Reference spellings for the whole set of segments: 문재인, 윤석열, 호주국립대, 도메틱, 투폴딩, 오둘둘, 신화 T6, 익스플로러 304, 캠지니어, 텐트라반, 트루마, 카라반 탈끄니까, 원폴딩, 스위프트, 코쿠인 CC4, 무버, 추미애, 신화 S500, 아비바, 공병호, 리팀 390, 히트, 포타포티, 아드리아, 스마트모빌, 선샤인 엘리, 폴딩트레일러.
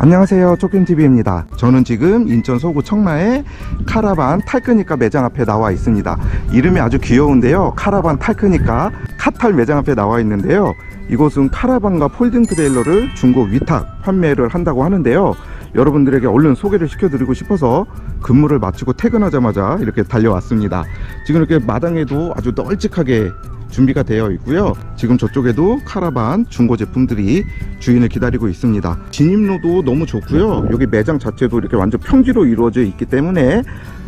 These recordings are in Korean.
안녕하세요, 초캠TV입니다. 저는 지금 인천 서구 청라의 카라반 탈끄니까 매장 앞에 나와 있습니다. 이름이 아주 귀여운데요, 카라반 탈끄니까 카탈 매장 앞에 나와 있는데요, 이곳은 카라반과 폴딩 트레일러를 중고 위탁 판매를 한다고 하는데요, 여러분들에게 얼른 소개를 시켜드리고 싶어서 근무를 마치고 퇴근하자마자 이렇게 달려왔습니다. 지금 이렇게 마당에도 아주 널찍하게 준비가 되어 있고요, 지금 저쪽에도 카라반 중고 제품들이 주인을 기다리고 있습니다. 진입로도 너무 좋고요, 여기 매장 자체도 이렇게 완전 평지로 이루어져 있기 때문에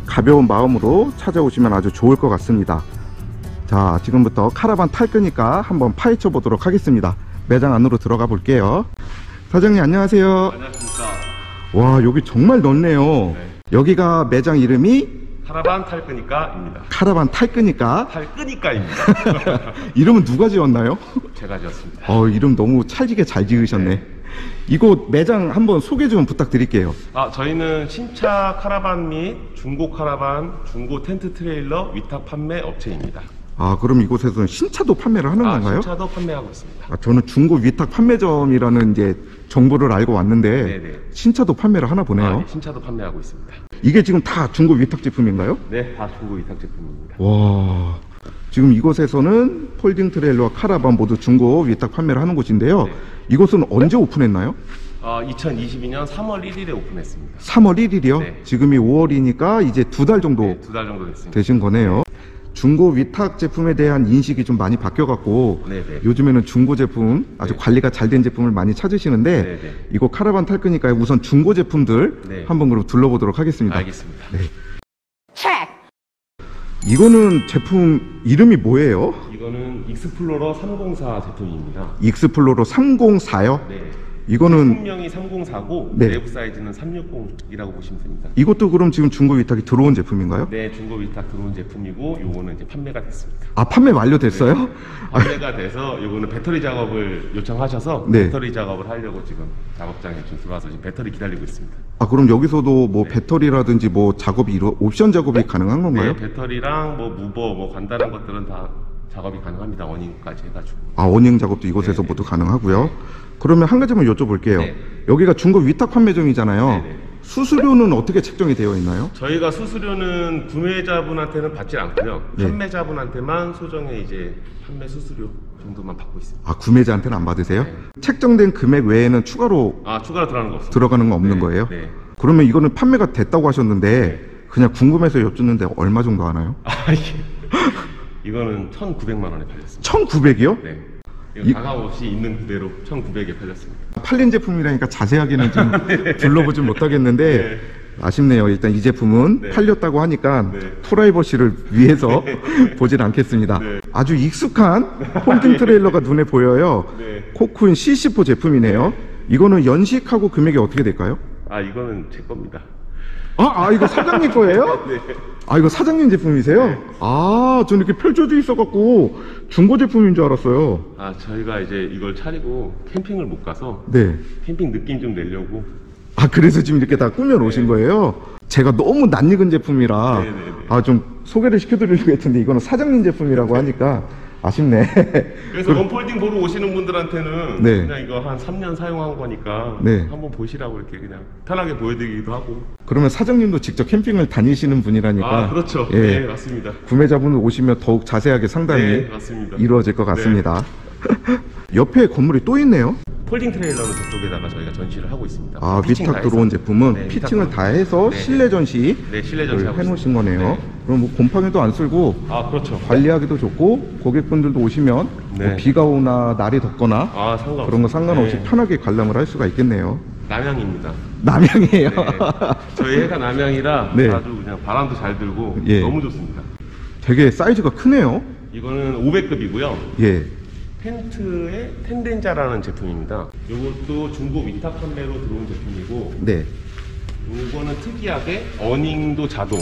가벼운 마음으로 찾아오시면 아주 좋을 것 같습니다. 자, 지금부터 카라반 탈끄니까 한번 파헤쳐 보도록 하겠습니다. 매장 안으로 들어가 볼게요. 사장님 안녕하세요. 안녕하십니까. 와, 여기 정말 넓네요. 네. 여기가 매장 이름이 카라반 탈끄니까입니다. 카라반 탈끄니까? 탈끄니까입니다. 이름은 누가 지었나요? 제가 지었습니다. 이름 너무 찰지게 잘 지으셨네. 네. 이곳 매장 한번 소개 좀 부탁드릴게요. 저희는 신차 카라반 및 중고 카라반, 중고 텐트 트레일러 위탁 판매 업체입니다. 그럼 이곳에서는 신차도 판매를 하는 건가요? 신차도 판매하고 있습니다. 저는 중고 위탁 판매점이라는 이제 정보를 알고 왔는데 네네. 신차도 판매를 하나 보네요. 네, 신차도 판매하고 있습니다. 이게 지금 다 중고 위탁 제품인가요? 네, 다 중고 위탁 제품입니다. 와, 지금 이곳에서는 폴딩 트레일러와 카라반 모두 중고 위탁 판매를 하는 곳인데요. 네. 이곳은 언제 오픈했나요? 2022년 3월 1일에 오픈했습니다. 3월 1일이요? 네. 지금이 5월이니까 이제 두 달 정도, 네, 두 달 정도 됐습니다. 되신 거네요. 네. 중고 위탁 제품에 대한 인식이 좀 많이 바뀌어갖고 네네. 요즘에는 중고 제품 아주 네네. 관리가 잘된 제품을 많이 찾으시는데 네네. 이거 카라반 탈끄니까 우선 중고 제품들 네네. 한번 그럼 둘러보도록 하겠습니다. 알겠습니다. 네. 이거는 제품 이름이 뭐예요? 이거는 익스플로러 304 제품입니다. 익스플로러 304요? 네. 이거는 품명이 304고 네. 내부 사이즈는 360이라고 보시면 됩니다. 이것도 그럼 지금 중고 위탁이 들어온 제품인가요? 네, 중고 위탁 들어온 제품이고 요거는 이제 판매가 됐습니다. 판매 완료됐어요? 네. 판매가 돼서 요거는 배터리 작업을 요청하셔서 네. 배터리 작업을 하려고 지금 작업장에 들어와서 지금 배터리 기다리고 있습니다. 그럼 여기서도 뭐 네. 배터리라든지 뭐 작업이 옵션 작업이 네. 가능한 건가요? 네, 배터리랑 뭐 무버 뭐 간단한 것들은 다 작업이 가능합니다. 어닝까지 해가지고. 어닝 작업도 이곳에서 네네. 모두 가능하고요. 네. 그러면 한 가지만 여쭤볼게요. 네. 여기가 중고 위탁 판매점이잖아요. 네네. 수수료는 어떻게 책정이 되어 있나요? 저희가 수수료는 구매자분한테는 받지 않고요. 네. 판매자분한테만 소정의 이제 판매 수수료 정도만 받고 있습니다. 구매자한테는 안 받으세요? 네. 책정된 금액 외에는 추가로 추가로 들어가는 거 없어요. 들어가는 거 없는 네. 거예요? 네. 그러면 이거는 판매가 됐다고 하셨는데 네. 그냥 궁금해서 여쭙는데 얼마 정도 하나요? 이거는 1,900만 원에 팔렸습니다. 1,900이요? 네. 이거 가감 없이 있는 그대로 1,900에 팔렸습니다. 팔린 제품이라니까 자세하게는 좀 네. 둘러보진 못하겠는데 네. 아쉽네요. 일단 이 제품은 네. 팔렸다고 하니까 네. 프라이버시를 위해서 네. 보진 않겠습니다. 네. 아주 익숙한 폴딩 트레일러가 눈에 보여요. 네. 코쿠인 CC4 제품이네요. 네. 이거는 연식하고 금액이 어떻게 될까요? 이거는 제 겁니다. 이거 사장님 거예요? 네. 이거 사장님 제품이세요? 네. 저는 이렇게 펼쳐져 있어갖고 중고 제품인 줄 알았어요. 저희가 이제 이걸 차리고 캠핑을 못 가서 네. 캠핑 느낌 좀 내려고 그래서 지금 이렇게 다 꾸며 놓으신 네. 거예요? 제가 너무 낯익은 제품이라 네, 네, 네. 좀 소개를 시켜드리려고 했는데 이거는 사장님 제품이라고 하니까 아쉽네. 그래서 언폴딩 보러 오시는 분들한테는 네. 그냥 이거 한 3년 사용한 거니까 네. 한번 보시라고 이렇게 그냥 편하게 보여드리기도 하고. 그러면 사장님도 직접 캠핑을 다니시는 분이라니까. 그렇죠. 예. 네, 맞습니다. 구매자분 오시면 더욱 자세하게 상담이 네, 맞습니다. 이루어질 것 같습니다. 네. 옆에 건물이 또 있네요. 폴딩 트레일러는 저쪽에다가 저희가 전시를 하고 있습니다. 위탁 들어온 제품은 네, 피팅을 다 해서 네, 실내 전시 네, 실내 전시를 해놓으신 거네요. 네. 그럼 뭐 곰팡이도 안 쓸고 그렇죠. 관리하기도 좋고 고객분들도 오시면 네. 뭐 비가 오나 날이 덥거나 그런 거 상관없이 네. 편하게 관람을 할 수가 있겠네요. 남향입니다. 남향이에요? 네. 저희 해가 남향이라 네. 아주 그냥 바람도 잘 들고 예. 너무 좋습니다. 되게 사이즈가 크네요. 이거는 500급이고요. 예. 텐트의 텐덴자라는 제품입니다. 이것도 중고 위탁 판매로 들어온 제품이고 네. 이거는 특이하게 어닝도 자동.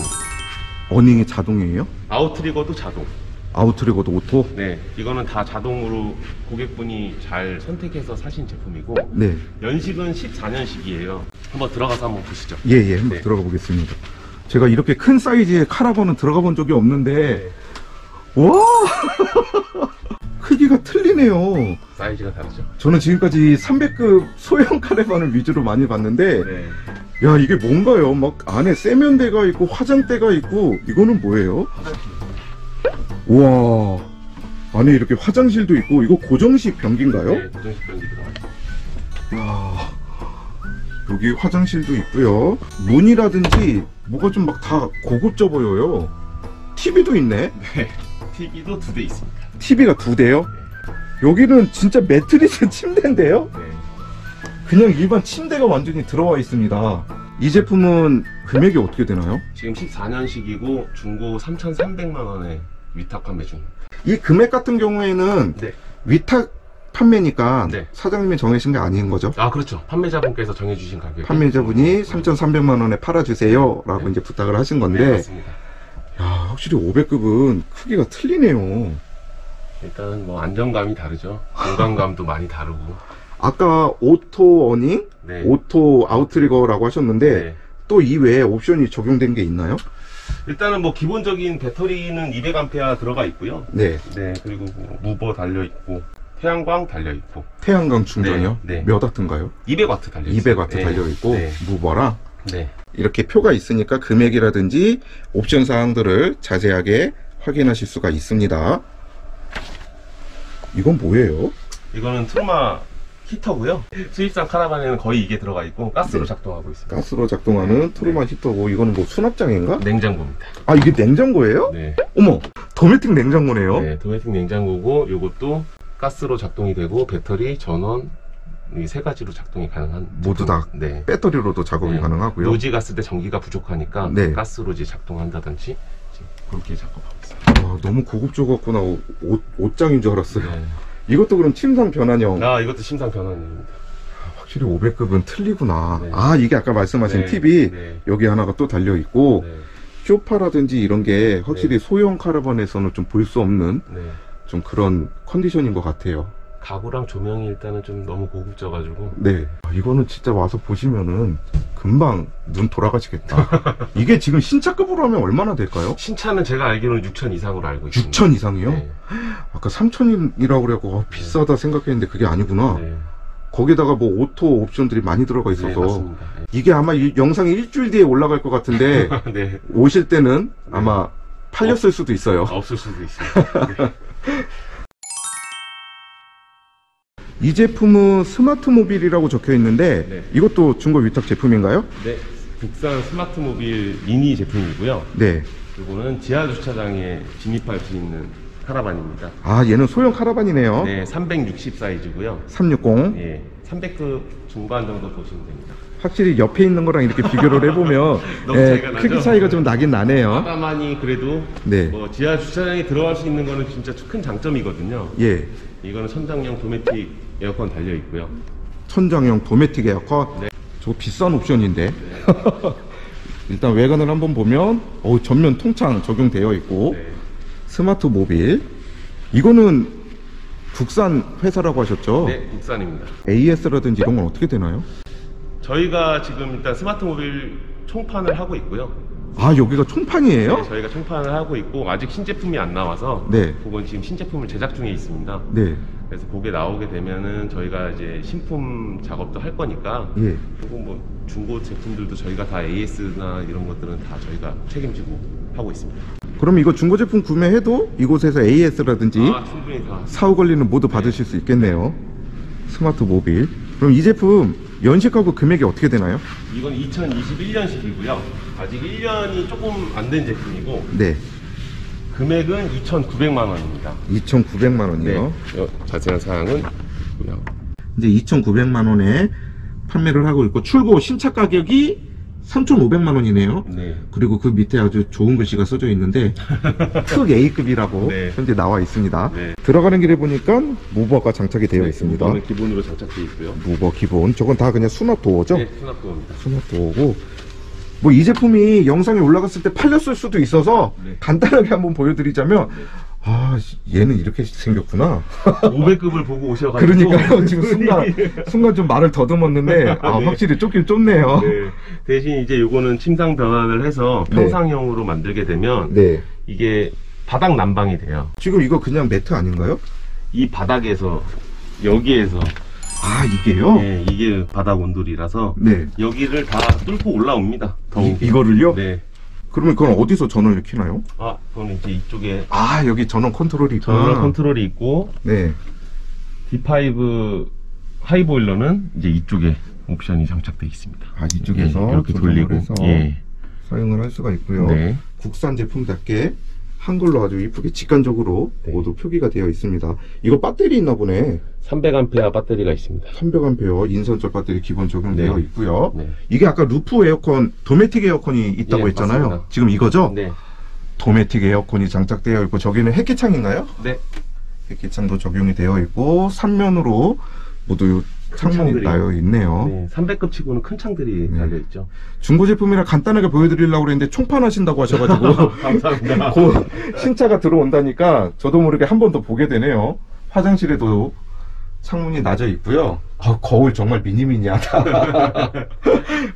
어닝이 자동이에요? 아웃트리거도 자동. 아웃트리거도 오토? 네. 이거는 다 자동으로 고객분이 잘 선택해서 사신 제품이고 네. 연식은 14년식이에요. 한번 들어가서 한번 보시죠. 예예. 예, 한번 네. 들어가 보겠습니다. 제가 이렇게 큰 사이즈의 카라반은 들어가 본 적이 없는데 와! 크기가 틀리네. 틀리네요. 사이즈가 다르죠. 저는 지금까지 300급 소형 카라반을 위주로 많이 봤는데 네. 야 이게 뭔가요? 막 안에 세면대가 있고 화장대가 있고 이거는 뭐예요? 우와 안에 이렇게 화장실도 있고 이거 고정식 변기인가요? 네 고정식 변기 들어가요. 이야 여기 화장실도 있고요. 문이라든지 뭐가 좀 막 다 고급져 보여요. TV도 있네. 네 TV도 2대 있습니다. TV가 2대요? 네. 여기는 진짜 매트리스 침대인데요? 네. 그냥 일반 침대가 완전히 들어와 있습니다. 이 제품은 금액이 어떻게 되나요? 지금 14년식이고 중고 3,300만원에 위탁 판매 중입니다. 이 금액 같은 경우에는 네. 위탁 판매니까 네. 사장님이 정해신 게 아닌 거죠? 아 그렇죠. 판매자분께서 정해주신 가격. 판매자분이 3,300만원에 팔아주세요 라고 네. 이제 부탁을 하신 건데 네, 맞습니다. 야, 확실히 500급은 크기가 틀리네요. 일단 뭐 안정감이 다르죠. 공간감도 많이 다르고. 아까 오토 어닝, 네. 오토 아웃트리거라고 하셨는데 네. 또 이외에 옵션이 적용된 게 있나요? 일단은 뭐 기본적인 배터리는 200A 들어가 있고요. 네. 네. 그리고 뭐 무버 달려 있고 태양광 달려 있고. 태양광 충전이요? 네. 네. 몇 와트인가요? 200W 달려 있어요. 200W 네. 달려 있고 네. 무버랑. 네. 이렇게 표가 있으니까 금액이라든지 옵션 사항들을 자세하게 확인하실 수가 있습니다. 이건 뭐예요? 이거는 트루마 히터고요. 수입산 카라반에는 거의 이게 들어가 있고 가스로 네. 작동하고 있습니다. 가스로 작동하는 네. 트루마 네. 히터고 이거는 뭐 수납장인가? 냉장고입니다. 아 이게 냉장고예요? 네. 어머 도메틱 냉장고네요. 네 도메틱 냉장고고 이것도 가스로 작동이 되고 배터리, 전원 이 세 가지로 작동이 가능한 모두 작동. 다 네. 배터리로도 작업이 네. 가능하고요. 노지 갔을 때 전기가 부족하니까 네. 가스로 작동한다든지 그렇게 작업하고 있어요. 와, 너무 고급져갖구나. 옷장인 줄 알았어요. 네. 이것도 그럼 침상 변환형. 아 이것도 침상 변환형입니다. 확실히 500급은 틀리구나. 네. 아 이게 아까 말씀하신 네. TV 네. 여기 하나가 또 달려있고 네. 쇼파라든지 이런 게 확실히 네. 소형 카라반에서는 좀 볼 수 없는 네. 좀 그런 컨디션인 것 같아요. 가구랑 조명이 일단은 좀 너무 고급져가지고 네 이거는 진짜 와서 보시면은 금방 눈 돌아가시겠다. 이게 지금 신차급으로 하면 얼마나 될까요? 신차는 제가 알기로는 6천 이상으로 알고 있습니다. 6천 이상이요? 네. 아까 3천이라고 그래갖고 비싸다 네. 생각했는데 그게 아니구나. 네. 거기다가 뭐 오토 옵션들이 많이 들어가 있어서 네, 네. 이게 아마 영상이 일주일 뒤에 올라갈 것 같은데 네. 오실 때는 네. 아마 팔렸을 수도 있어요. 없을 수도 있어요. 네. 이 제품은 스마트모빌이라고 적혀 있는데 네. 이것도 중고 위탁 제품인가요? 네, 국산 스마트모빌 미니 제품이고요. 네. 이거는 지하 주차장에 진입할 수 있는 카라반입니다. 아, 얘는 소형 카라반이네요. 네, 360 사이즈고요. 360. 예, 300급 중반 정도 보시면 됩니다. 확실히 옆에 있는 거랑 이렇게 비교를 해보면 예, 크기 차이가 좀 나긴 나네요. 카라반이 그래도 네. 뭐 지하 주차장에 들어갈 수 있는 거는 진짜 큰 장점이거든요. 예. 이거는 천장형 도메틱 에어컨 달려 있고요. 천장형 도메틱 에어컨? 네. 저거 비싼 옵션인데 네. 일단 외관을 한번 보면 전면 통창 적용되어 있고 네. 스마트 모빌 이거는 국산 회사라고 하셨죠? 네 국산입니다. AS라든지 이런 건 어떻게 되나요? 저희가 지금 일단 스마트 모빌 총판을 하고 있고요. 아 여기가 총판이에요? 네, 저희가 총판을 하고 있고 아직 신제품이 안 나와서 네. 그건 지금 신제품을 제작 중에 있습니다. 네. 그래서 그게 나오게 되면은 저희가 이제 신품 작업도 할 거니까 예. 그리고 뭐 중고 제품들도 저희가 다 AS나 이런 것들은 다 저희가 책임지고 하고 있습니다. 그럼 이거 중고 제품 구매해도 이곳에서 AS라든지 충분히 다 사후 관리는 모두 받으실 수 있겠네요. 스마트 모빌. 그럼 이 제품 연식하고 금액이 어떻게 되나요? 이건 2021년식이고요. 아직 1년이 조금 안 된 제품이고 네. 금액은 2,900만원입니다. 2,900만원이요? 네. 자세한 사항은 있고요. 이제 2,900만원에 판매를 하고 있고 출고 신차 가격이 3,500만원이네요. 네. 그리고 그 밑에 아주 좋은 글씨가 써져 있는데 특 A급이라고 네. 현재 나와 있습니다. 네. 들어가는 길에 보니까 무버가 장착이 되어 네, 있습니다. 무버는 기본으로 장착되어 있고요. 무버 기본. 저건 다 그냥 수납 도어죠? 네, 수납 도어입니다. 수납 도어고 뭐 이 제품이 영상에 올라갔을 때 팔렸을 수도 있어서 네. 간단하게 한번 보여드리자면 네. 아 얘는 이렇게 생겼구나. 500급을 보고 오셔가지고 그러니까요. 지금 순간 좀 말을 더듬었는데 아, 네. 확실히 좁긴 좁네요. 네. 대신 이제 요거는 침상 변환을 해서 평상형으로 네. 만들게 되면 네. 이게 바닥 난방이 돼요. 지금 이거 그냥 매트 아닌가요? 이 바닥에서 여기에서 아 이게요? 네, 이게 바닥 온돌이라서 네. 여기를 다 뚫고 올라옵니다. 더우게. 이거를요? 네. 그러면 그건 어디서 전원을 켜나요? 아, 그건 이제 이쪽에 아 여기 전원 컨트롤이 있구나. 전원 컨트롤이 있고 네. D5 하이보일러는 이제 이쪽에 옵션이 장착되어 있습니다. 아 이쪽에서 네, 이렇게 돌리고 예. 사용을 할 수가 있고요. 네. 국산 제품답게 한글로 아주 이쁘게 직관적으로 네. 모두 표기가 되어 있습니다. 이거 배터리 있나 보네. 300A 배터리가 있습니다. 300A 인선적 배터리 기본 적용되어 네. 있고요. 네. 이게 아까 루프 에어컨, 도메틱 에어컨이 있다고 네, 했잖아요. 맞습니다. 지금 이거죠? 네. 도메틱 에어컨이 장착되어 있고 저기는 햇기창인가요? 네. 햇기창도 적용이 되어 있고 3면으로 모두 창문이 나여 있네요. 네, 300급 치고는 큰 창들이 달려 있죠. 중고 제품이라 간단하게 보여드리려고 그랬는데 총판하신다고 하셔가지고 감사합니다. 신차가 들어온다니까 저도 모르게 한 번 더 보게 되네요. 화장실에도 창문이 낮아 있고요. 아, 거울 정말 미니미니하다.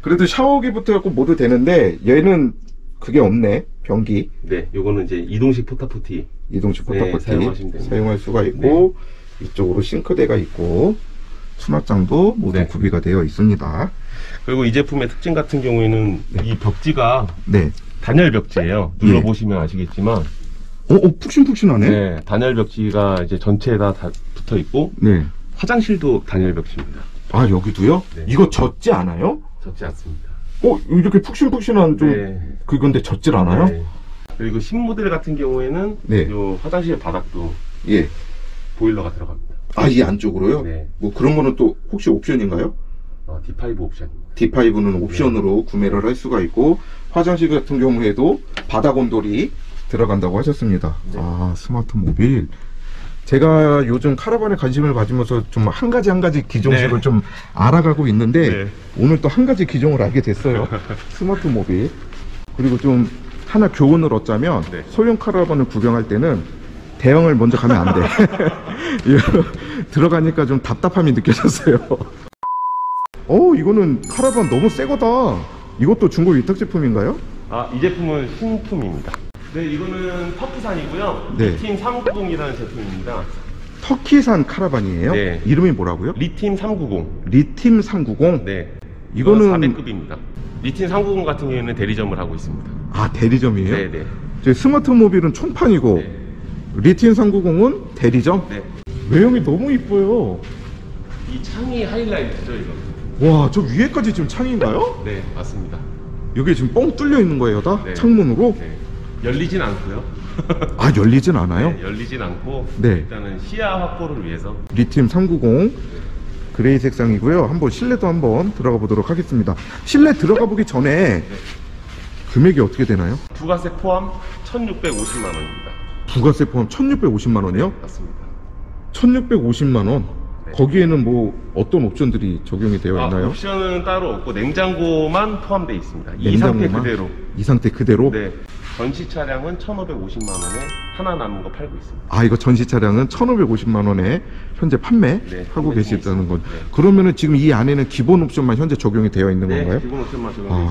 그래도 샤워기부터 갖고 모두 되는데 얘는 그게 없네. 변기. 네, 요거는 이제 이동식 포타포티. 이동식 포타포티 네, 사용하시면 됩니다. 사용할 수가 있고 네. 이쪽으로 싱크대가 있고. 수납장도 모두 네. 구비가 되어 있습니다. 그리고 이 제품의 특징 같은 경우에는 네. 이 벽지가 네. 단열 벽지예요. 눌러보시면 네. 아시겠지만 푹신푹신하네. 네, 단열 벽지가 이제 전체에 다 붙어있고 네. 화장실도 단열 벽지입니다. 아 여기도요? 네. 이거 젖지 않아요? 젖지 않습니다. 이렇게 푹신푹신한 좀 네. 그건데 젖질 않아요? 네. 그리고 신모델 같은 경우에는 네. 요 화장실 바닥도 예. 보일러가 들어갑니다. 아, 이 안쪽으로요? 네. 뭐 그런 거는 또 혹시 옵션인가요? D5 옵션입니다. D5는 옵션으로 네. 구매를 할 수가 있고 화장실 같은 경우에도 바닥 온돌이 들어간다고 하셨습니다. 네. 아, 스마트모빌. 제가 요즘 카라반에 관심을 가지면서 좀 한 가지 기종식을 네. 좀 알아가고 있는데 네. 오늘 또 한 가지 기종을 알게 됐어요. 스마트모빌. 그리고 좀 하나 교훈을 얻자면 네. 소형 카라반을 구경할 때는 대형을 먼저 가면 안 돼. 들어가니까 좀 답답함이 느껴졌어요. 이거는 카라반 너무 새 거다. 이것도 중고 위탁 제품인가요? 아, 이 제품은 신품입니다. 네, 이거는 터키산이고요. 네. 리팀 390이라는 제품입니다. 터키산 카라반이에요? 네. 이름이 뭐라고요? 리팀 390. 리팀 390? 네. 이거는 400급입니다. 리팀 390 같은 경우에는 대리점을 하고 있습니다. 아, 대리점이에요? 네, 네. 저희 스마트모빌은 총판이고 네. 리팀 390은 대리점? 네. 외형이 너무 이뻐요. 이 창이 하이라이트죠, 이거. 와, 저 위에까지 지금 창인가요? 네, 맞습니다. 이게 지금 뻥 뚫려 있는 거예요, 다? 네. 창문으로? 네. 열리진 않고요. 아, 열리진 않아요? 네, 열리진 않고 네. 일단은 시야 확보를 위해서 리팀 390 그레이 색상이고요. 한번 실내도 한번 들어가 보도록 하겠습니다. 실내 들어가 보기 전에 네. 금액이 어떻게 되나요? 부가세 포함 1,650만 원입니다. 부가세 포함 1,650만 원이요? 네, 맞습니다. 1,650만 원. 네. 거기에는 뭐 어떤 옵션들이 적용이 되어 있나요? 옵션은 따로 없고 냉장고만 포함되어 있습니다. 냉장고만? 이 상태 그대로. 이 상태 그대로? 네. 전시 차량은 1,550만 원에 하나 남은 거 팔고 있습니다. 아, 이거 전시 차량은 1,550만 원에 현재 판매하고 네, 계시다는 건. 네. 그러면은 지금 이 안에는 기본 옵션만 현재 적용이 되어 있는 네, 건가요? 기본 옵션만 적용되어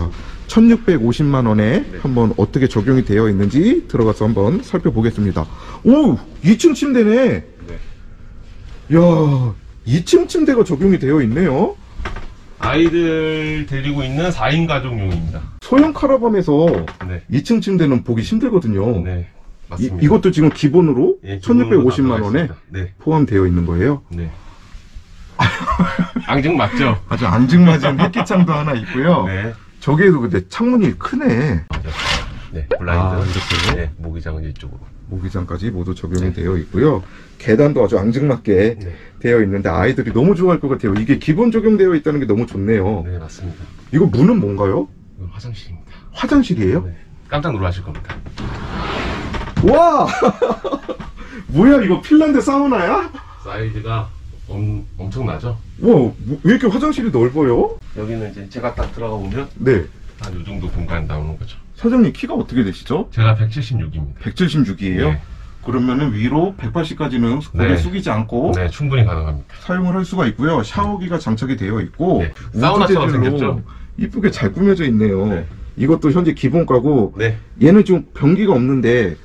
있습니다. 1,650만 원에 네. 한번 어떻게 적용이 되어 있는지 들어가서 한번 살펴보겠습니다. 오! 2층 침대네! 네. 이야, 2층 침대가 적용이 되어 있네요. 아이들 데리고 있는 4인 가족용입니다. 소형 카라반에서 네. 2층 침대는 보기 힘들거든요. 네, 맞습니다. 이것도 지금 기본으로 네, 1,650만 원에 네. 포함되어 있는 거예요. 네. 앙증맞죠? 아주 앙증맞은 햇기창도 하나 있고요. 네. 저기에도 근데 창문이 크네. 네, 블라인드는 이렇게 네, 모기장은 이쪽으로. 모기장까지 모두 적용이 네. 되어 있고요. 계단도 아주 앙증맞게 네. 되어 있는데 아이들이 너무 좋아할 것 같아요. 이게 기본 적용되어 있다는 게 너무 좋네요. 네, 맞습니다. 이거 문은 뭔가요? 화장실입니다. 화장실이에요? 네. 깜짝 놀라실 겁니다. 와! 뭐야 이거 핀란드 사우나야? 사이즈가 엄청나죠? 와, 왜 이렇게 화장실이 넓어요? 여기는 이제 제가 딱 들어가 보면 네. 한 이 정도 공간 나오는 거죠. 사장님 키가 어떻게 되시죠? 제가 176입니다. 176이에요? 네. 그러면은 위로 180까지는 고개 네. 숙이지 않고 네, 충분히 가능합니다. 사용을 할 수가 있고요. 샤워기가 장착이 되어 있고 네. 사우나처럼 생겼죠? 이쁘게 잘 꾸며져 있네요. 네. 이것도 현재 기본가고 네. 얘는 좀 변기가 없는데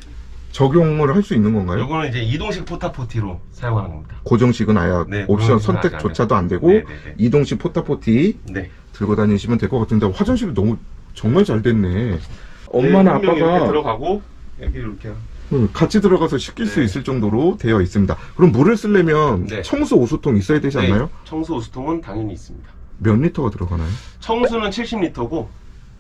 적용을 할 수 있는 건가요? 이거는 이제 이동식 포타포티로 사용하는 겁니다. 고정식은 아예 네, 옵션 선택조차도 안 되고, 네, 네, 네. 이동식 포타포티 네. 들고 다니시면 될 것 같은데, 화장실이 너무 정말 잘 됐네. 엄마나 아빠가 이렇게 들어가고 이렇게 같이 들어가서 씻길 네. 수 있을 정도로 되어 있습니다. 그럼 물을 쓰려면 네. 청소 오수통 있어야 되지 않나요? 네. 청소 오수통은 당연히 있습니다. 몇 리터가 들어가나요? 청수는 70리터고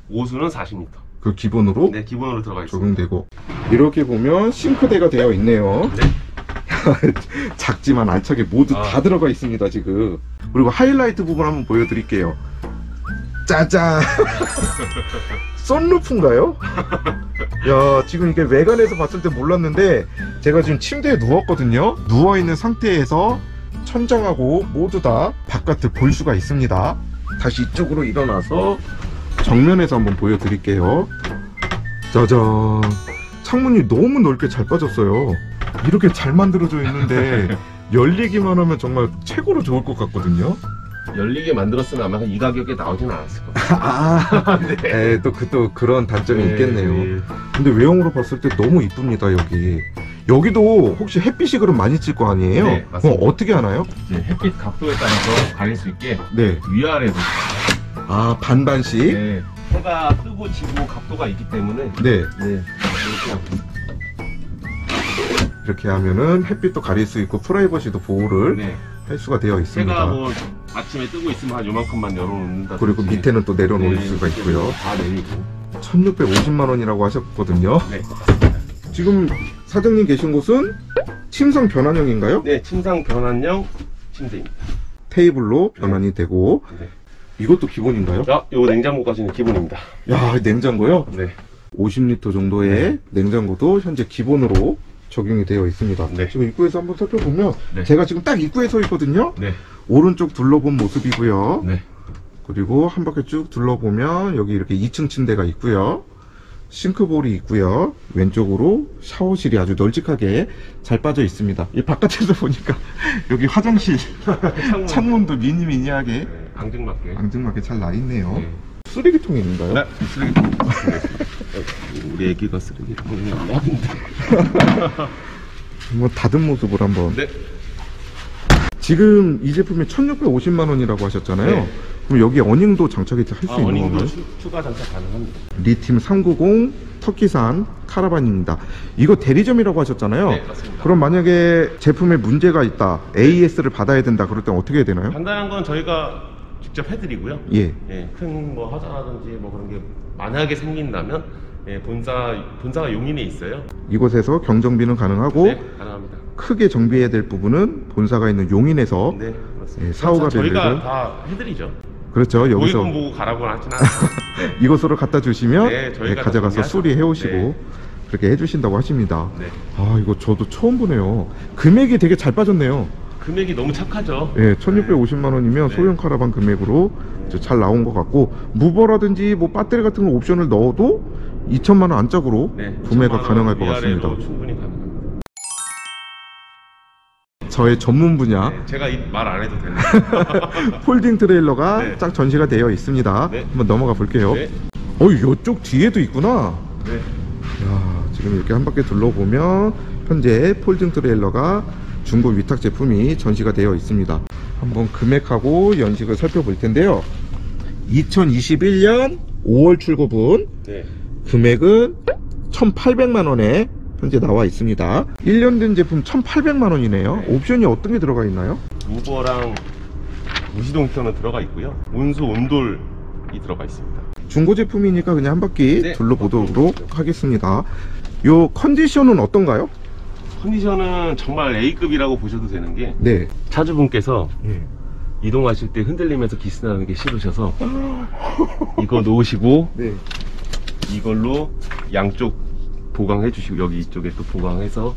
오수는 40리터. 그 기본으로? 네, 기본으로 들어가 있습니다. 적용되고. 이렇게 보면 싱크대가 되어 있네요. 네. 작지만 알차게 모두 다 들어가 있습니다, 지금. 그리고 하이라이트 부분 한번 보여드릴게요. 짜잔! 썬루프인가요? 야, 지금 이게 외관에서 봤을 때 몰랐는데 제가 지금 침대에 누웠거든요. 누워있는 상태에서 천장하고 모두 다 바깥을 볼 수가 있습니다. 다시 이쪽으로 일어나서 정면에서 한번 보여드릴게요. 짜잔! 창문이 너무 넓게 잘 빠졌어요. 이렇게 잘 만들어져 있는데 열리기만 하면 정말 최고로 좋을 것 같거든요. 열리게 만들었으면 아마 이 가격에 나오진 않았을 거예요. 아, 네. 에, 또 그런 단점이 네, 있겠네요. 네. 근데 외형으로 봤을 때 너무 이쁩니다, 여기. 여기도 혹시 햇빛이 그럼 많이 찔 거 아니에요? 네, 맞습니다. 어떻게 하나요? 이제 햇빛 각도에 따라서 가릴 수 있게 네. 위아래로. 아, 반반씩? 네. 해가 뜨고 지고 각도가 있기 때문에 네. 네. 이렇게 하면은 햇빛도 가릴 수 있고 프라이버시도 보호를 네. 할 수가 되어 있습니다. 해가 뭐 아침에 뜨고 있으면 한 요만큼만 열어놓는다. 그리고 밑에는 또 내려놓을 네, 수가 있고요. 다 내리고. 1,650만원이라고 하셨거든요. 네. 지금 사장님 계신 곳은 침상 변환형인가요? 네, 침상 변환형 침대입니다. 테이블로 변환이 네. 되고 네. 이것도 기본인가요? 아, 요 냉장고까지는 기본입니다. 야, 냉장고요? 네. 50리터 정도의 네. 냉장고도 현재 기본으로 적용이 되어 있습니다. 네. 지금 입구에서 한번 살펴보면 네. 제가 지금 딱 입구에 서 있거든요. 네. 오른쪽 둘러본 모습이고요. 네. 그리고 한 바퀴 쭉 둘러보면 여기 이렇게 2층 침대가 있고요. 싱크볼이 있고요. 왼쪽으로 샤워실이 아주 널찍하게 잘 빠져 있습니다. 이 바깥에서 보니까 여기 화장실 창문도 미니미니하게 네, 앙증맞게 잘 나 있네요. 네. 쓰레기통이 있는가요? 네, 쓰레기통. 우리 애기가 쓰레기통이 없는데. 한번 닫은 모습을 한번. 네. 지금 이 제품이 1,650만원이라고 하셨잖아요. 네. 그럼 여기 어닝도 장착이 할 수 있는 건가요? 어닝도 추가 장착 가능합니다. 리팀 390 터키산 카라반입니다. 이거 대리점이라고 하셨잖아요. 네, 맞습니다. 그럼 만약에 제품에 문제가 있다, AS를 받아야 된다, 그럴 땐 어떻게 해야 되나요? 간단한 건 저희가 직접 해드리고요. 예. 예, 큰 뭐 하자라든지 뭐 그런 게 만약에 생긴다면 예, 본사가 용인에 있어요. 이곳에서 경정비는 가능하고 네, 가능합니다. 크게 정비해야 될 부분은 본사가 있는 용인에서 네, 예, 사오가 되는 저희가 다 해드리죠. 그렇죠. 여기서 보고 가라고 하진 않아요. 네. 이곳으로 갖다 주시면 네, 예, 가져가서 수리해 오시고 네. 그렇게 해주신다고 하십니다. 네. 아, 이거 저도 처음 보네요. 금액이 되게 잘 빠졌네요. 금액이 너무 착하죠. 예, 1,650만원이면 네. 소형 카라반 금액으로 잘 나온 것 같고, 무버라든지 뭐 배터리 같은 거 옵션을 넣어도 2,000만원 안짝으로 네, 구매가 가능할 것 같습니다. 충분히 가능합니다. 저의 전문 분야 네, 제가 말 안 해도 되나요? 폴딩 트레일러가 네. 딱 전시가 되어 있습니다. 네. 한번 넘어가 볼게요. 네. 이쪽 뒤에도 있구나. 네. 이야, 지금 이렇게 한 바퀴 둘러보면 현재 폴딩 트레일러가 중고 위탁 제품이 전시가 되어 있습니다. 한번 금액하고 연식을 살펴볼 텐데요. 2021년 5월 출고분 네. 금액은 1,800만원에 현재 나와 있습니다. 1년 된 제품 1,800만원이네요. 네. 옵션이 어떤 게 들어가 있나요? 무버랑 무시동선은 들어가 있고요. 온수 온돌이 들어가 있습니다. 중고 제품이니까 그냥 한 바퀴 네. 둘러보도록 하겠습니다. 요 컨디션은 어떤가요? 컨디션은 정말 A급이라고 보셔도 되는 게 네. 차주분께서 네. 이동하실 때 흔들리면서 기스나는 게 싫으셔서 이거 놓으시고 네. 이걸로 양쪽 보강해 주시고 여기 이쪽에 또 보강해서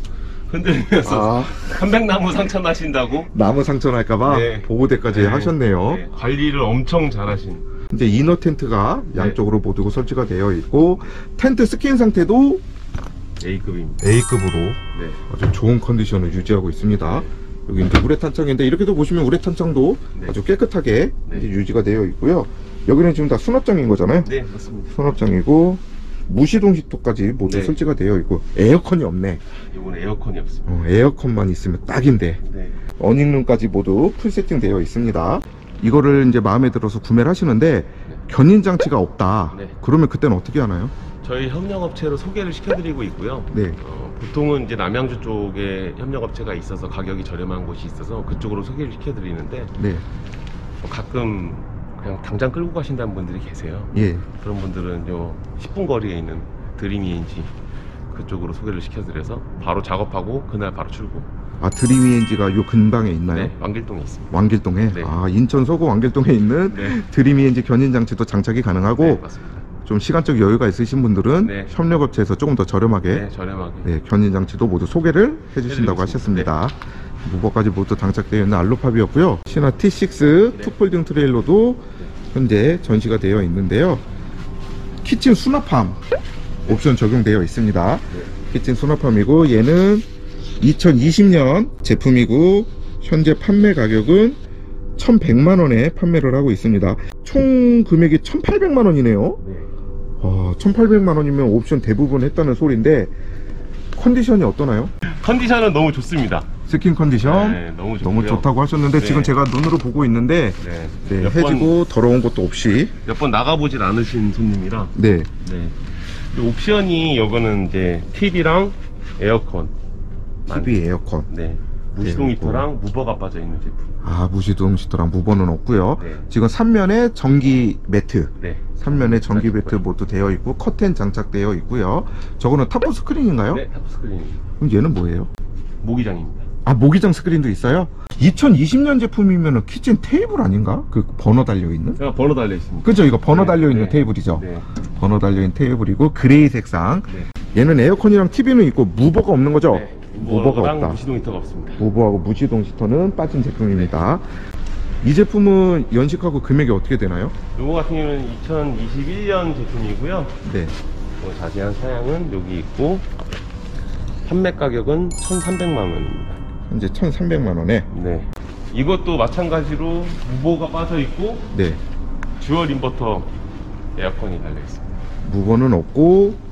흔들리면서 한백나무 상처 나신다고 나무 상처 날까봐 네. 보호대까지 네. 하셨네요. 네. 관리를 엄청 잘하신. 이제 이너 텐트가 양쪽으로 네. 모두 설치가 되어 있고 텐트 스킨 상태도 A급입니다. A급으로 네. 아주 좋은 컨디션을 유지하고 있습니다. 네. 여기 이제 우레탄 창인데 이렇게도 보시면 우레탄 창도 네. 아주 깨끗하게 네. 유지가 되어 있고요. 여기는 지금 다 수납장인 거잖아요. 네, 맞습니다. 수납장이고 무시동 시트까지 모두 네. 설치가 되어 있고. 에어컨이 없네. 이번에 에어컨이 없습니다. 에어컨만 있으면 딱인데. 네. 어닝룸까지 모두 풀 세팅 되어 있습니다. 이거를 이제 마음에 들어서 구매를 하시는데 네. 견인 장치가 없다. 네. 그러면 그때는 어떻게 하나요? 저희 협력업체로 소개를 시켜드리고 있고요. 네. 보통은 이제 남양주 쪽에 협력업체가 있어서 가격이 저렴한 곳이 있어서 그쪽으로 소개를 시켜드리는데 네. 가끔 그냥 당장 끌고 가신다는 분들이 계세요. 예. 그런 분들은 요 10분 거리에 있는 드림이엔지 그쪽으로 소개를 시켜드려서 바로 작업하고 그날 바로 출고. 아, 드림이엔지가 요 근방에 있나요? 네, 왕길동에 있습니다. 왕길동에? 네. 아, 인천 서구 왕길동에 있는 네. 드림이엔지 견인장치도 장착이 가능하고. 네, 맞습니다. 좀 시간적 여유가 있으신 분들은 네. 협력업체에서 조금 더 저렴하게, 네, 견인장치도 모두 소개를 해주신다고 하셨습니다. 네. 무버까지 모두 장착되어 있는 알로팝이었고요. 신화 T6 네. 투폴딩 트레일러도 현재 전시가 되어 있는데요. 키친 수납함 옵션 적용되어 있습니다. 네. 키친 수납함이고 얘는 2020년 제품이고 현재 판매 가격은 1,100만원에 판매를 하고 있습니다. 총 금액이 1,800만원이네요. 네. 1,800만원이면 옵션 대부분 했다는 소리인데 컨디션이 어떠나요? 컨디션은 너무 좋습니다. 스킨 컨디션 네, 너무 좋다고 하셨는데 네. 지금 제가 눈으로 보고 있는데 네. 네, 해지고 더러운 것도 없이 몇 번 나가보질 않으신 손님이라 네. 네. 옵션이 이거는 이제 TV랑 에어컨 TV 에어컨 네. 무시동 히터랑 무버가 빠져있는 제품. 아, 무시동 히터랑 무버는 없고요. 네. 지금 3면에 전기 매트 네. 3면에 전기 매트 모두 되어 있고 커튼 장착되어 있고요. 저거는 탑부 스크린인가요? 네, 탑부 스크린입니다. 그럼 얘는 뭐예요? 모기장입니다. 아, 모기장 스크린도 있어요? 2020년 제품이면 키친 테이블 아닌가? 그 버너 달려있는? 아, 버너 달려있습니다. 그죠? 이거 버너 네. 달려있는 네. 테이블이죠? 네. 버너 달려있는 테이블이고 그레이 색상 네. 얘는 에어컨이랑 TV는 있고 무버가 없는 거죠? 네. 무버가 없다. 무시동 히터가 없습니다. 무버하고 무시동 히터는 빠진 제품입니다. 네. 이 제품은 연식하고 금액이 어떻게 되나요? 요거 같은 경우는 2021년 제품이고요. 네. 자세한 사양은 여기 있고 판매 가격은 1,300만 원입니다. 현재 1,300만 원에. 네. 이것도 마찬가지로 무버가 빠져 있고 네. 듀얼 인버터 에어컨이 달려 있습니다. 무버는 없고.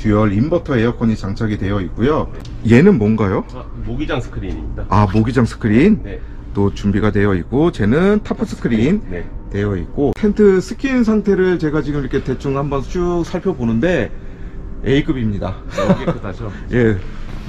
듀얼 인버터 에어컨이 장착이 되어 있고요. 얘는 뭔가요? 아, 모기장 스크린입니다. 아, 모기장 스크린? 네. 또 준비가 되어 있고 쟤는 타프 스크린 네. 되어 있고 텐트 스킨 상태를 제가 지금 이렇게 대충 한번 쭉 살펴보는데 A급입니다. A급하죠? 예.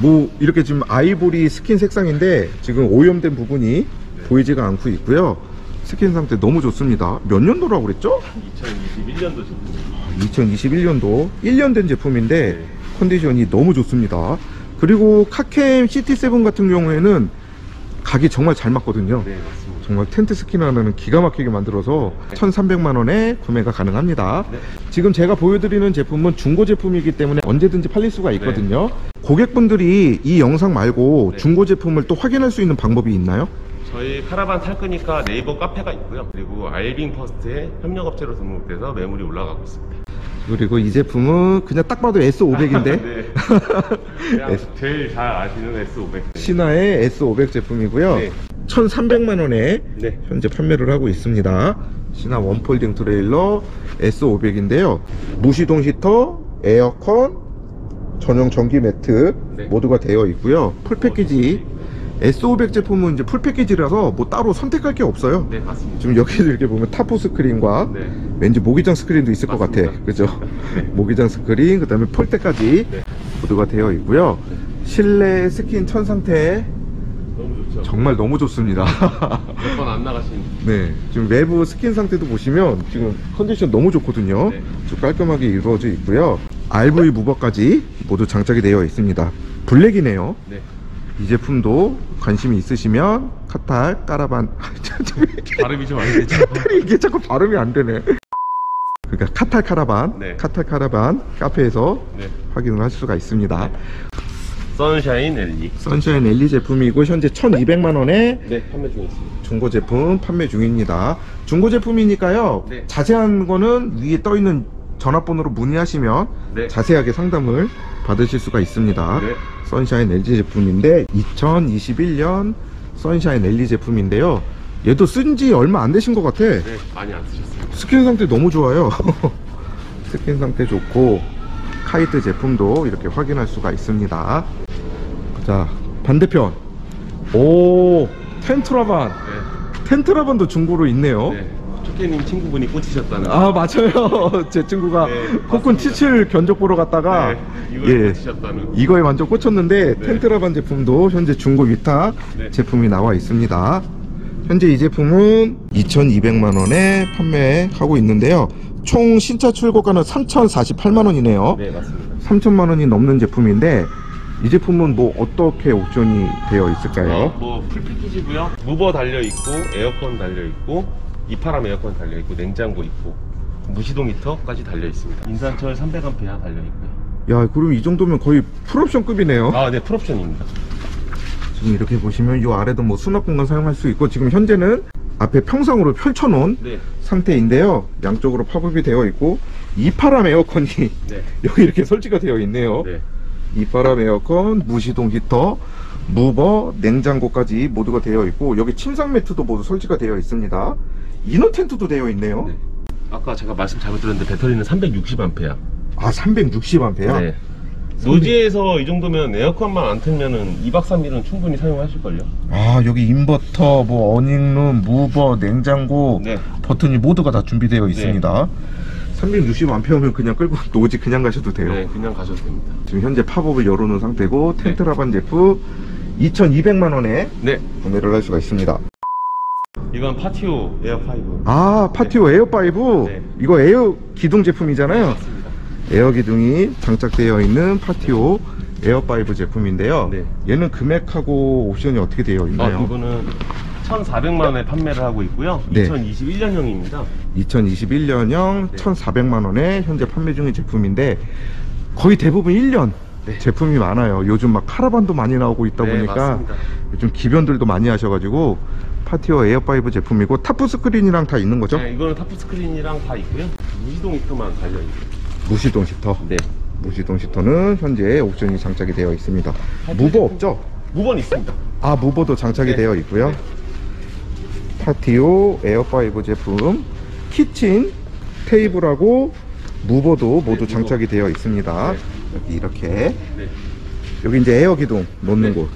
뭐 이렇게 지금 아이보리 스킨 색상인데 지금 오염된 부분이 네. 보이지가 않고 있고요. 스킨 상태 너무 좋습니다. 몇 년도라고 그랬죠? 2021년도 제품입니다. 2021년도 1년 된 제품인데 네. 컨디션이 너무 좋습니다. 그리고 카캠 CT7 같은 경우에는 각이 정말 잘 맞거든요. 네, 맞습니다. 정말 텐트 스킨 하나는 기가 막히게 만들어서 네. 1,300만원에 구매가 가능합니다. 네. 지금 제가 보여드리는 제품은 중고 제품이기 때문에 언제든지 팔릴 수가 있거든요. 네. 고객분들이 이 영상 말고 네. 중고 제품을 또 확인할 수 있는 방법이 있나요? 저희 카라반 탈끄니까 네이버 카페가 있고요. 그리고 알빙 퍼스트에 협력업체로 등록돼서 매물이 올라가고 있습니다. 그리고 이 제품은 그냥 딱 봐도 S500인데 네. 그냥 제일 잘 아시는 S500 신화의 S500 제품이고요. 네. 1,300만원에 네. 현재 판매를 하고 있습니다. 신화 원폴딩 트레일러 S500인데요. 무시동 히터, 에어컨, 전용 전기 매트 네. 모두가 되어 있고요. 풀패키지 S500 제품은 이제 풀패키지라서 뭐 따로 선택할 게 없어요. 네, 맞습니다. 지금 여기를 이렇게 보면 타프 스크린과 네. 왠지 모기장 스크린도 있을 맞습니다. 것 같아. 그죠? 네. 모기장 스크린, 그 다음에 폴대까지 네. 모두가 되어 있고요. 네. 실내 스킨 천 상태 너무 좋죠. 정말 너무 좋습니다. 몇 번 안 나가시는. 네. 지금 외부 스킨 상태도 보시면 지금 컨디션 너무 좋거든요. 네. 좀 깔끔하게 이루어져 있고요. RV 무버까지 모두 장착이 되어 있습니다. 블랙이네요. 네. 이 제품도 관심이 있으시면 카탈, 카라반 발음이 좀 안 되죠? 이게 자꾸 발음이 안 되네. 그러니까 카탈 카라반, 네. 카탈 카라반 카페에서 네. 확인을 할 수가 있습니다. 네. 선샤인 엘리. 선샤인 엘리 제품이고 현재 1,200만 원에 네, 판매 중입니다. 중고 제품 판매 중입니다. 중고 제품이니까요. 네. 자세한 거는 위에 떠 있는 전화번호로 문의하시면 네. 자세하게 상담을 받으실 수가 있습니다. 네. 선샤인 LG 제품인데 2021년 선샤인 LG 제품인데요. 얘도 쓴지 얼마 안 되신 것 같아. 네, 많이 안 쓰셨어요. 스킨 상태 너무 좋아요. 스킨 상태 좋고 카이드 제품도 이렇게 확인할 수가 있습니다. 자, 반대편. 오, 텐트라반. 네. 텐트라반도 중고로 있네요. 네. 초캠님 친구분이 꽂히셨다는. 아, 맞아요. 제 친구가 네, 코쿤 T7 견적 보러 갔다가 네, 이거에, 예, 꽂히셨다는. 이거에 완전 꽂혔는데 네. 텐트라반 제품도 현재 중고 위탁 네. 제품이 나와 있습니다. 현재 이 제품은 2,200만원에 판매하고 있는데요. 총 신차 출고가는 3,048만원이네요. 네, 맞습니다. 3,000만원이 넘는 제품인데 이 제품은 뭐 어떻게 옵션이 되어 있을까요? 뭐 풀패키지고요. 무버 달려있고, 에어컨 달려있고, 이파람 에어컨 달려있고, 냉장고 있고, 무시동 히터까지 달려있습니다. 인산철 300A 달려있고요. 야, 그럼 이 정도면 거의 풀옵션급이네요. 아, 네, 풀옵션입니다. 지금 이렇게 보시면 이 아래도 뭐 수납공간 사용할 수 있고, 지금 현재는 앞에 평상으로 펼쳐놓은 네. 상태인데요. 양쪽으로 팝업이 되어 있고, 이파람 에어컨이 네. 여기 이렇게 설치가 되어 있네요. 네. 이파람 에어컨, 무시동 히터, 무버, 냉장고까지 모두가 되어 있고, 여기 침상 매트도 모두 설치가 되어 있습니다. 이너 텐트도 되어 있네요. 네. 아까 제가 말씀 잘못 드렸는데 배터리는 360A. 아, 360A? 네. 노지에서 이 정도면 에어컨만 안 틀면은 2박 3일은 충분히 사용하실걸요? 아, 여기 인버터, 뭐 어닝룸, 무버, 냉장고 네. 버튼이 모두가 다 준비되어 있습니다. 네. 360A면 그냥 끌고 노지 그냥 가셔도 돼요. 네, 그냥 가셔도 됩니다. 지금 현재 팝업을 열어놓은 상태고 텐트라반 네. 제품 2,200만원에 네. 구매를 할 수가 있습니다. 이건 파티오 에어파이브. 아, 파티오 네. 에어파이브? 네. 이거 에어 기둥 제품이잖아요? 네, 맞습니다. 에어 기둥이 장착되어 있는 파티오 에어파이브 제품인데요. 네. 얘는 금액하고 옵션이 어떻게 되어 있나요? 아, 이거는 1,400만원에 판매를 하고 있고요. 네. 2021년형입니다. 2021년형 네. 1,400만원에 현재 판매 중인 제품인데 거의 대부분 1년 네. 제품이 많아요. 요즘 막 카라반도 많이 나오고 있다 네, 보니까 맞습니다. 요즘 기변들도 많이 하셔가지고 파티오 에어파이브 제품이고 타프 스크린이랑 다 있는 거죠? 네, 이거는 타프 스크린이랑 다 있고요. 무시동 히터만 달려있어요. 무시동 시터? 네. 무시동 시터는 현재 옵션이 장착이 되어 있습니다. 무버 없죠? 무버는 있습니다. 아, 무버도 장착이 네. 되어 있고요. 네. 파티오 에어파이브 제품 키친 테이블하고 무버도 모두 네, 장착이 무버. 되어 있습니다. 네. 여기 이렇게 네. 여기 이제 에어 기둥 놓는 네. 곳.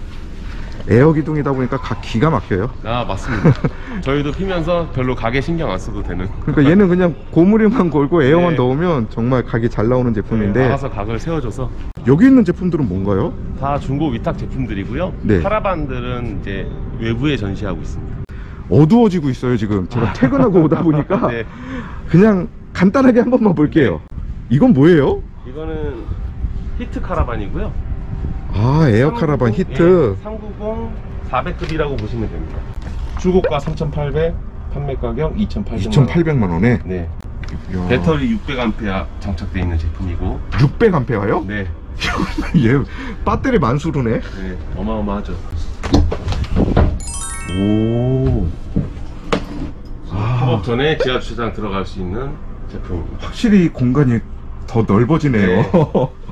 에어 기둥이다 보니까 각 기가 막혀요. 아, 맞습니다. 저희도 피면서 별로 가게 신경 안 써도 되는. 그러니까 얘는 그냥 고무링만 걸고 에어만 네. 넣으면 정말 각이 잘 나오는 제품인데 네, 알아서 각을 세워줘서. 여기 있는 제품들은 뭔가요? 다 중고 위탁 제품들이고요. 네. 카라반들은 이제 외부에 전시하고 있습니다. 어두워지고 있어요 지금. 제가 퇴근하고 오다 보니까 네. 그냥 간단하게 한 번만 볼게요. 네. 이건 뭐예요? 이거는 히트 카라반이고요. 아, 에어 390, 카라반 히트. 예, 390 400급이라고 보시면 됩니다. 출고가 3,800, 판매가격 2,800만원에 네. 이야. 배터리 600A 장착되어 있는 제품이고. 600A요? 네. 얘 배터리 만수르네. 네, 어마어마하죠. 오. 팝업 전에 지하 주차장 들어갈 수 있는 제품입니다. 확실히 공간이 더 넓어지네요. 네.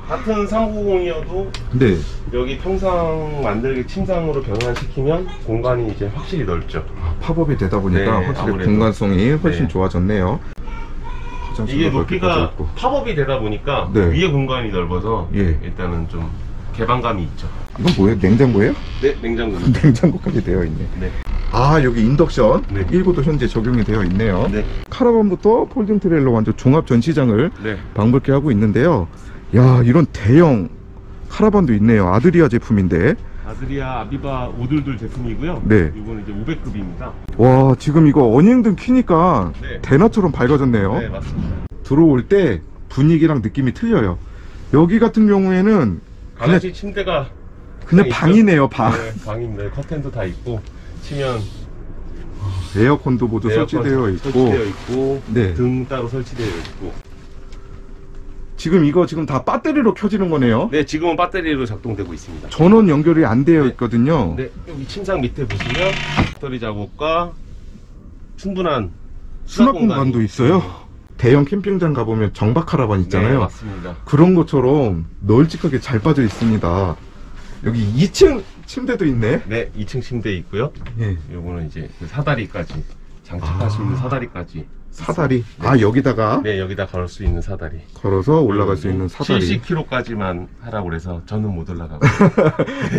같은 390이어도 네. 여기 평상 만들기 침상으로 변환시키면 공간이 이제 확실히 넓죠. 아, 팝업이 되다 보니까 네, 확실히 아무래도. 공간성이 훨씬 네. 좋아졌네요. 이게 높이가 팝업이 되다 보니까 네. 위에 공간이 넓어서 예. 일단은 좀 개방감이 있죠. 이건 뭐예요? 냉장고예요? 네, 냉장고입니다. 냉장고까지 되어 있네. 네. 아, 여기 인덕션 네. 1구도 현재 적용이 되어 있네요. 네. 카라반부터 폴딩 트레일러 완전 종합 전시장을 네. 방불케 하고 있는데요. 야, 이런 대형 카라반도 있네요. 아드리아 제품인데. 아드리아 아비바 오둘둘 제품이고요. 네. 이건 이제 500급입니다. 와, 지금 이거 어닝등 키니까 네. 대낮처럼 밝아졌네요. 네, 맞습니다. 들어올 때 분위기랑 느낌이 틀려요. 여기 같은 경우에는 가라지 침대가 그냥 방이네요, 방. 네, 방인데 커튼도 다 있고 치면 에어컨도 모두 에어컨 설치되어 있고, 네. 등 따로 설치되어 있고. 지금 이거 지금 다 배터리로 켜지는 거네요? 네, 지금은 배터리로 작동되고 있습니다. 전원 연결이 안 되어 있거든요. 네, 여기 침상 밑에 보시면 배터리 작업과 충분한 수납 공간도 있어요. 대형 캠핑장 가보면 정박 카라반 있잖아요. 네, 맞습니다. 그런 것처럼 널찍하게 잘 빠져 있습니다. 여기 2층 침대도 있네. 네, 2층 침대 있고요. 네. 요거는 이제 사다리까지 장착하시는 사다리까지. 사다리? 네. 아, 여기다가? 네, 여기다 걸 수 있는 사다리. 걸어서 올라갈 수 있는 사다리. 70kg까지만 하라고 그래서 저는 못 올라가고.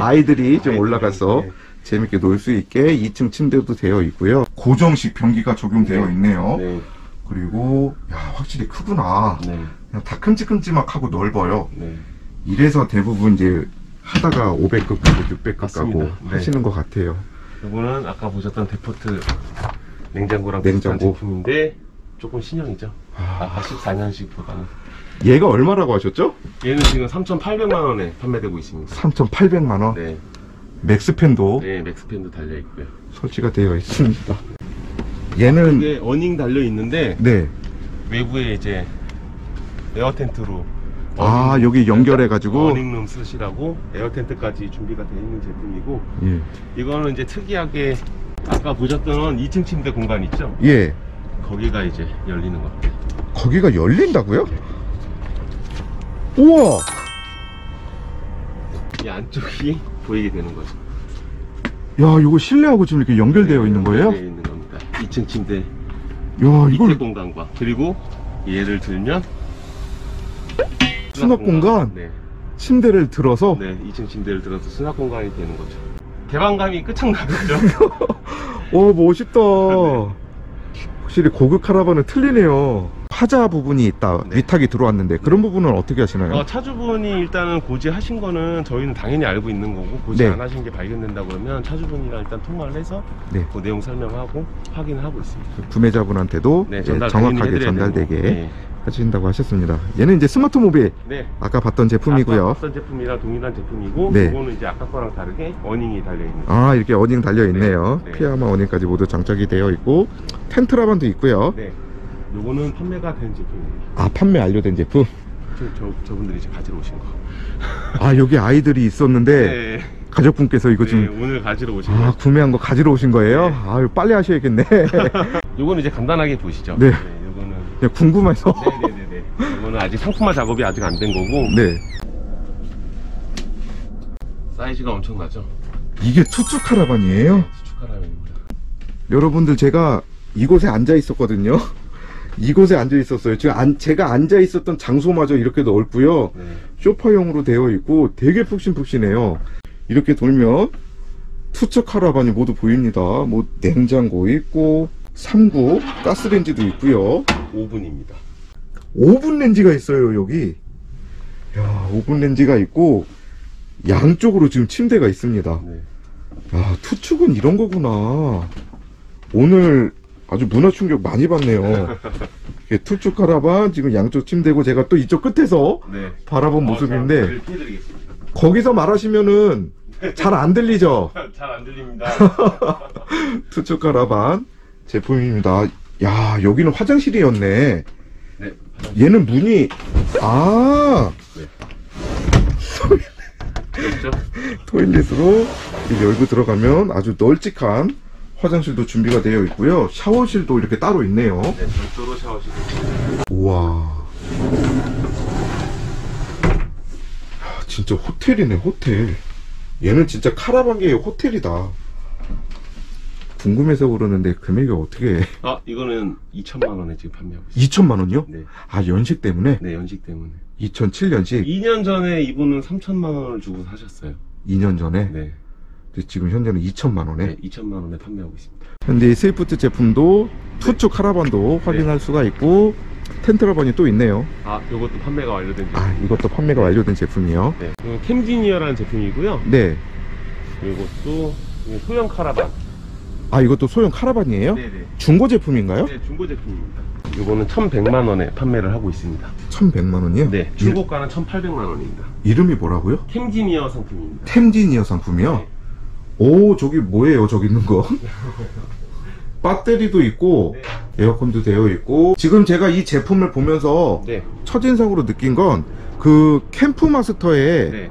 아이들이 좀 올라가서 네. 재밌게 놀 수 있게 2층 침대도 되어 있고요. 고정식 변기가 적용되어 네. 있네요. 네. 그리고 야, 확실히 크구나. 네. 그냥 다 큼직큼직하고 넓어요. 네. 이래서 대부분 이제 하다가 500급 가고 600급 맞습니다. 가고 네. 하시는 것 같아요. 이거는 아까 보셨던 데포트 냉장고랑 비슷한 제품인데 조금 신형이죠. 아까 14년식보다는. 얘가 얼마라고 하셨죠? 얘는 지금 3,800만원에 판매되고 있습니다. 3,800만원? 네. 맥스팬도? 네, 맥스팬도 달려있고요. 설치가 되어 있습니다. 얘는 이게 어닝 달려있는데 네. 외부에 이제 에어텐트로 아 여기 연결해가지고 어닝룸 쓰시라고 에어텐트까지 준비가 되어 있는 제품이고 예. 이거는 이제 특이하게 아까 보셨던 2층 침대 공간 있죠? 예. 거기가 이제 열리는 것 같아요. 거기가 열린다고요? 예. 우와! 이 안쪽이 보이게 되는 거죠. 야 이거 실내하고 지금 이렇게 연결되어 네, 있는 거예요? 네, 있는 겁니다. 2층 침대. 야 이걸 밑에 공간과 그리고 얘를 들면 수납 공간. 네. 침대를 들어서. 네, 2층 침대를 들어서 수납 공간이 되는 거죠. 개방감이 끝장나죠. 오 멋있다. 네. 확실히 고급 카라반은 틀리네요. 파자 부분이 있다 네. 위탁이 들어왔는데 그런 부분은 어떻게 하시나요? 차주분이 일단은 고지하신 거는 저희는 당연히 알고 있는 거고 고지 네. 안 하신 게 발견된다 그러면 차주분이랑 일단 통화를 해서 네. 그 내용 설명하고 확인을 하고 있습니다. 구매자분한테도 네, 정확하게 전달되게 네. 하신다고 하셨습니다. 얘는 이제 스마트모빌 네. 아까 봤던 제품이고요. 아까 봤던 제품이랑 동일한 제품이고 네. 이거는 이제 아까 거랑 다르게 어닝이 달려있네요. 아 이렇게 어닝 달려있네요. 네. 네. 피아마 어닝까지 모두 장착이 되어 있고 텐트라반도 있고요. 네. 요거는 판매가 된 제품이에요. 아 판매 완료된 제품? 저분들이 이제 가지러 오신 거. 아 여기 아이들이 있었는데 네. 가족분께서 이거 네, 지금 오늘 가지러 오신 거예요. 아 거죠? 구매한 거 가지러 오신 거예요? 네. 아유 빨리 하셔야겠네. 요거는 이제 간단하게 보시죠. 네. 네 요거는 그냥 궁금해서. 네네네네. 요거는 아직 상품화 작업이 아직 안 된 거고. 네. 사이즈가 엄청나죠? 이게 투축 카라반이에요? 네, 투축 카라반입니다. 여러분들 제가 이곳에 앉아 있었거든요. 이곳에 앉아 있었어요. 지금 제가 앉아 있었던 장소마저 이렇게 넓고요. 네. 쇼파용으로 되어 있고 되게 푹신푹신해요. 이렇게 돌면 투척 카라반이 모두 보입니다. 뭐 냉장고 있고 3구 가스레인지도 있고요. 오븐입니다. 오븐 렌지가 있어요 여기. 야 오븐 렌지가 있고 양쪽으로 지금 침대가 있습니다. 네. 야 투축은 이런 거구나. 오늘 아주 문화 충격 많이 받네요. 투축 카라반 지금 양쪽 침대고 제가 또 이쪽 끝에서 네. 바라본 모습인데 거기서 말하시면은 잘 안 들리죠? 잘 안 들립니다. 투축 카라반 제품입니다. 야 여기는 화장실이었네. 네, 화장실. 얘는 문이 아 네. 토일렛으로 열고 들어가면 아주 널찍한 화장실도 준비가 되어 있고요. 샤워실도 이렇게 따로 있네요. 네, 별도로 샤워실. 우와. 진짜 호텔이네, 호텔. 얘는 진짜 카라반계의 호텔이다. 궁금해서 그러는데 금액이 어떻게 해? 아, 이거는 2,000만 원에 지금 판매하고 있어요. 2,000만 원이요? 네. 아, 연식 때문에? 네, 연식 때문에. 2007년식? 2년 전에 이분은 3,000만 원을 주고 사셨어요. 2년 전에? 네. 지금 현재는 2,000만 원에 네, 2,000만 원에 판매하고 있습니다. 현재 이 스위프트 제품도 투축 네. 카라반도 확인할 네. 수가 있고 텐트라반이 또 있네요. 아, 이것도 판매가 완료된 제품. 아, 이것도 판매가 완료된 제품이요. 네, 캠지니어라는 제품이고요. 네. 이것도 소형 카라반. 아, 이것도 소형 카라반이에요? 네, 네. 중고 제품인가요? 네, 중고 제품입니다. 이거는 1,100만 원에 판매를 하고 있습니다. 1,100만 원이요? 네, 중고가는 1,800만 원입니다. 이름이 뭐라고요? 캠지니어 상품입니다. 캠지니어 상품이요? 네. 오 저기 뭐예요 저기 있는 거? 배터리도 있고 네. 에어컨도 되어 있고 지금 제가 이 제품을 보면서 네. 첫인상으로 느낀 건 그 캠프마스터의 네.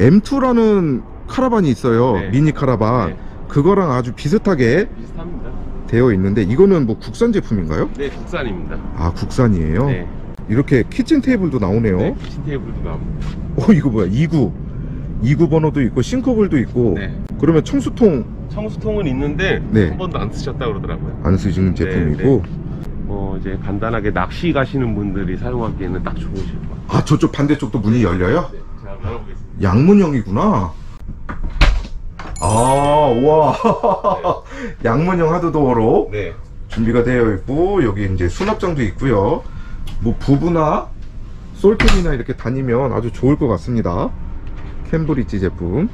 M2라는 카라반이 있어요. 네. 미니 카라반 네. 그거랑 아주 비슷하게 비슷합니다. 되어 있는데 이거는 뭐 국산 제품인가요? 네 국산입니다. 아 국산이에요? 네. 이렇게 키친 테이블도 나오네요. 네 키친 테이블도 나옵니다. 어 이거 뭐야 2구 2구버너도 있고 싱크볼도 있고. 네. 그러면 청수통은 있는데 네. 한 번도 안 쓰셨다 그러더라고요. 안 쓰시는 제품이고. 네, 네. 이제 간단하게 낚시 가시는 분들이 사용하기에는 딱 좋으실 것 같아요. 아, 저쪽 반대쪽도 문이 열려요? 네, 제가 열어보겠습니다. 양문형이구나. 아, 와. 네. 양문형 하드도어로 네. 준비가 되어 있고, 여기 이제 수납장도 있고요. 뭐 부부나 솔캠이나 이렇게 다니면 아주 좋을 것 같습니다. 캠브릿지 제품.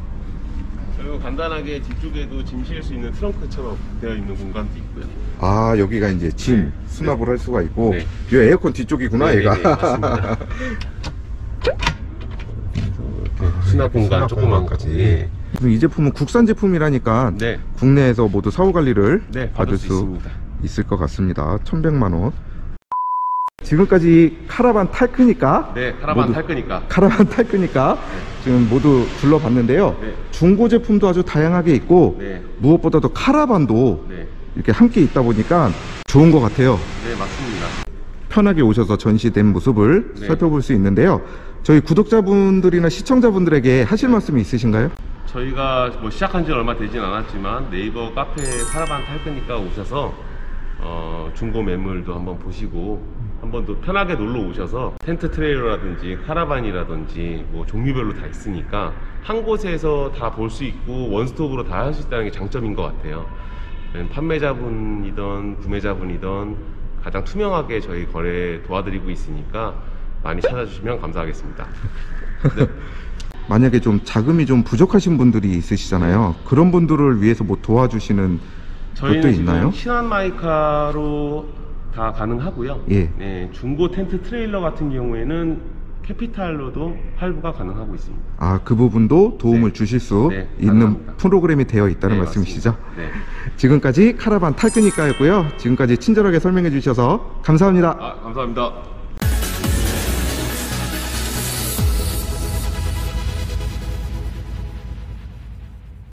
그리고 간단하게 뒤쪽에도 짐 실을 수 있는 트렁크처럼 되어 있는 공간도 있고요. 아, 여기가 이제 짐 네. 수납을 네. 할 수가 있고. 네. 이 에어컨 뒤쪽이구나. 네, 얘가. 네, 네, 맞습니다. 이렇게 수납 공간 조그만까지. 네. 이 제품은 국산 제품이라니까 네. 국내에서 모두 사후 관리를 네, 받을 수 있을 것 같습니다. 1100만 원. 지금까지 카라반 탈끄니까 네, 카라반 탈끄니까 네. 지금 모두 둘러봤는데요. 네. 중고 제품도 아주 다양하게 있고 네. 무엇보다도 카라반도 네. 이렇게 함께 있다 보니까 좋은 것 같아요. 네, 맞습니다. 편하게 오셔서 전시된 모습을 네. 살펴볼 수 있는데요. 저희 구독자분들이나 시청자분들에게 하실 말씀이 있으신가요? 저희가 뭐 시작한 지 얼마 되진 않았지만 네이버 카페 카라반 탈끄니까 오셔서 중고 매물도 한번 보시고 한번 더 편하게 놀러 오셔서 텐트 트레일러라든지 카라반이라든지 뭐 종류별로 다 있으니까 한 곳에서 다 볼 수 있고 원스톱으로 다 할 수 있다는 게 장점인 것 같아요. 판매자분이든 구매자분이든 가장 투명하게 저희 거래 도와드리고 있으니까 많이 찾아주시면 감사하겠습니다. 네. 만약에 좀 자금이 좀 부족하신 분들이 있으시잖아요. 그런 분들을 위해서 뭐 도와주시는 것도 있나요? 저희는 신한마이카로 다 가능하고요. 예. 네, 중고 텐트 트레일러 같은 경우에는 캐피탈로도 할부가 가능하고 있습니다. 아, 그 부분도 도움을 네. 주실 수 네, 있는 가능합니다. 프로그램이 되어 있다는 네, 말씀이시죠? 네. 지금까지 카라반 탈끄니까였고요. 지금까지 친절하게 설명해 주셔서 감사합니다. 아, 감사합니다.